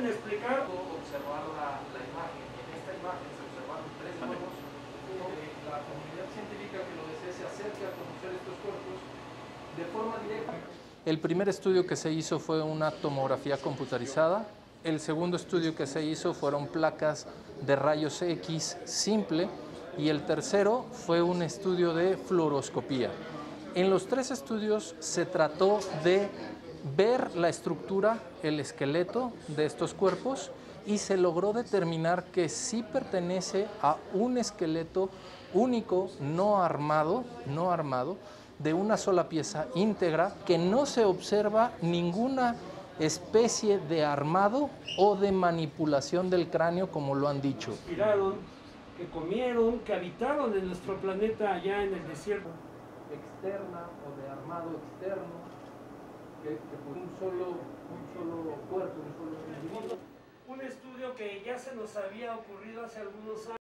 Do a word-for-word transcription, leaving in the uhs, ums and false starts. pueden explicar o observar la, la imagen. En esta imagen se observaron tres cuerpos. Eh, la comunidad científica que lo desee se acerca a conocer estos cuerpos de forma directa. El primer estudio que se hizo fue una tomografía computarizada. El segundo estudio que se hizo fueron placas de rayos X simple y el tercero fue un estudio de fluoroscopía. En los tres estudios se trató de ver la estructura, el esqueleto de estos cuerpos y se logró determinar que sí pertenece a un esqueleto único, no armado, no armado, de una sola pieza íntegra que no se observa ninguna especie de armado o de manipulación del cráneo, como lo han dicho. Que respiraron, que comieron, que habitaron en nuestro planeta allá en el desierto. Externa o de armado externo, que, que por un solo, un solo cuerpo, un solo individuo. Un estudio que ya se nos había ocurrido hace algunos años.